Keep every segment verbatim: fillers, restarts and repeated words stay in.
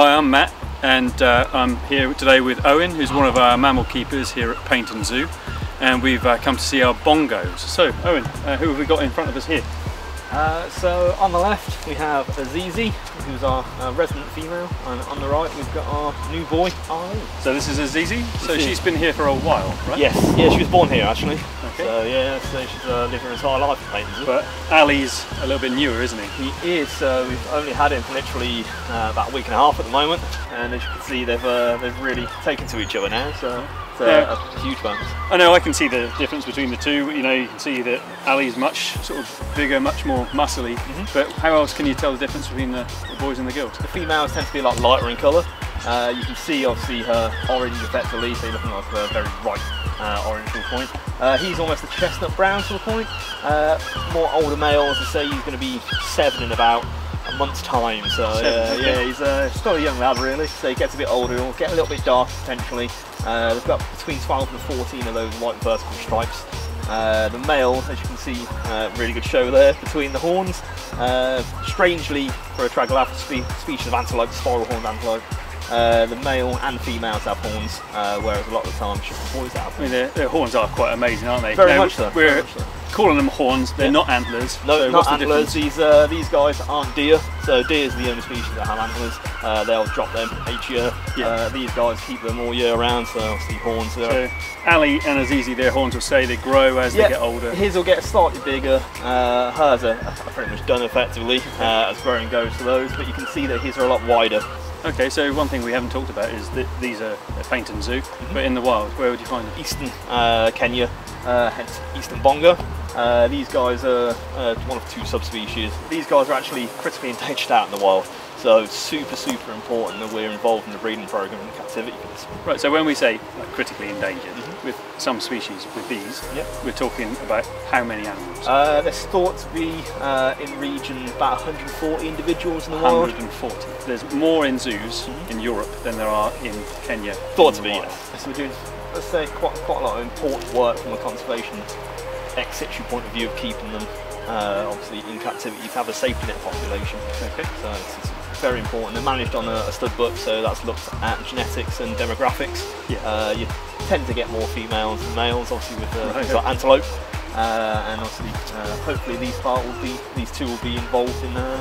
Hi, I'm Matt, and uh, I'm here today with Owen, who's one of our mammal keepers here at Paignton Zoo, and we've uh, come to see our bongos. So, Owen, uh, who have we got in front of us here? Uh, so, on the left we have Azizi, who's our uh, resident female, and on the right we've got our new boy, Ali. So this is Azizi, so she's been here for a while, right? Yes, yeah, she was born here actually. Okay. So yeah, so she's uh, lived her entire life in Paignton Zoo. But Ali's a little bit newer, isn't he? He is, so uh, we've only had him for literally uh, about a week and a half at the moment, and as you can see they've, uh, they've really taken to each other now, so... Yeah. A huge bonus. I know, I can see the difference between the two. You know, you can see that Ali's much sort of bigger, much more muscly. Mm-hmm. But how else can you tell the difference between the, the boys and the girls? The females tend to be like lighter in colour. Uh, you can see obviously her orange effectively, so you're looking like a very bright uh, orange to a point. Uh, he's almost a chestnut brown to a point. Uh, more older males, I say he's going to be seven in about a month's time, so uh, yeah, he's uh, still a young lad really, so he gets a bit older, he'll get a little bit dark potentially. Uh, they've got between twelve and fourteen of those white vertical stripes. Uh, the male, as you can see, uh, really good show there between the horns. Uh, strangely, for a tragelaphus spe species of antelope, spiral horned antelope, uh, the male and females have horns, uh, whereas a lot of the time the boys have horns. I mean, their, their horns are quite amazing, aren't they? Very, no, much, so. We're very much so. Calling them horns, they're yeah. not antlers. No, so not antlers. The these, uh, these guys aren't deer, so deer is the only species that have antlers. Uh, they'll drop them each year. Yeah. Uh, these guys keep them all year round, so obviously horns. So Ali and Azizi, their horns will say they grow as yeah. they get older. His will get slightly bigger. Uh, hers are, are pretty much done effectively uh, as growing goes to those, but you can see that his are a lot wider. Okay, so one thing we haven't talked about is that these are at Paignton Zoo, mm-hmm. but in the wild, where would you find them? Eastern uh, Kenya, uh, hence Eastern Bongo. Uh, these guys are uh, one of two subspecies. These guys are actually critically endangered out in the wild, so it's super, super important that we're involved in the breeding program and captivity. Right, so when we say like, critically endangered, mm-hmm. with some species, with these, yep. we're talking about how many animals? Uh, there's thought to be uh, in region about one hundred forty individuals in the world. one hundred forty. There's more in zoos mm-hmm. in Europe than there are in Kenya. Thought to be, yes. So we're doing, let's say, quite, quite a lot of important work from a conservation ex situ point of view of keeping them, uh, obviously in captivity, to have a safety net population. Okay. So it's, it's very important. They're managed on a, a stud book, so that's looked at genetics and demographics. Yeah. Uh, you tend to get more females than males, obviously with uh, right. like antelope, uh, and obviously uh, hopefully these part will be, these two will be involved in uh,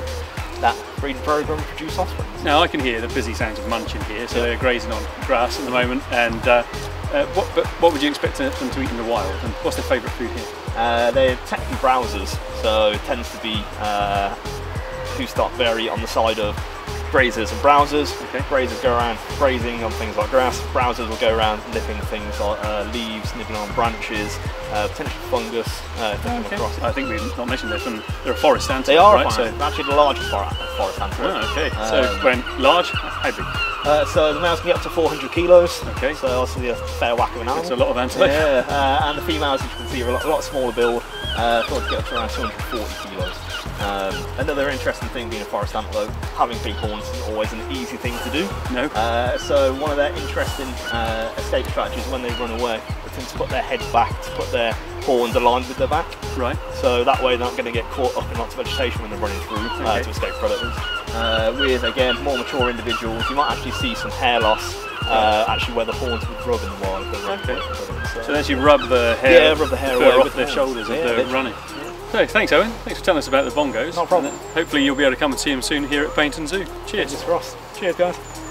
that breeding program to produce offspring. Now I can hear the busy sounds of munching here, so yeah. they're grazing on grass at the moment. And uh, uh, what, but what would you expect them to eat in the wild? And what's their favourite food here? Uh, they're technically browsers, so it tends to be. Uh, Start vary on the side of grazers and browsers. Okay. Grazers go around grazing on things like grass. Browsers will go around nipping things like uh, leaves, nipping on branches, uh, potential fungus. Uh, oh, okay. across I think we've not mentioned this, and they're a forest antelope. They are right? forest, so actually the largest forest antelope. Oh, okay. Um, so when large, how big? Uh, so the males can get up to four hundred kilos. Okay. So obviously a fair whack of an animal. That's a lot of antelope. Yeah. Uh, and the females, as you can see, are a lot, a lot smaller build. Uh, thought to get up to around two hundred forty kilos. Um, another interesting thing being a forest antelope, having big horns isn't always an easy thing to do. No. Uh, so one of their interesting uh, escape strategies when they run away is to put their head back, to put their horns aligned with their back. Right. So that way they're not going to get caught up in lots of vegetation when they're running through uh, okay. to escape predators. Uh, with, again, more mature individuals, you might actually see some hair loss. Uh, actually, where the horns would rub in the wild. Okay. So, so they actually rub the hair, yeah, rub the hair the away off with their shoulders yeah, as they're literally. running. Yeah. So thanks, Owen. Thanks for telling us about the bongos. No problem. Hopefully, you'll be able to come and see them soon here at Paignton Zoo. Cheers. Thanks for us. Cheers, guys.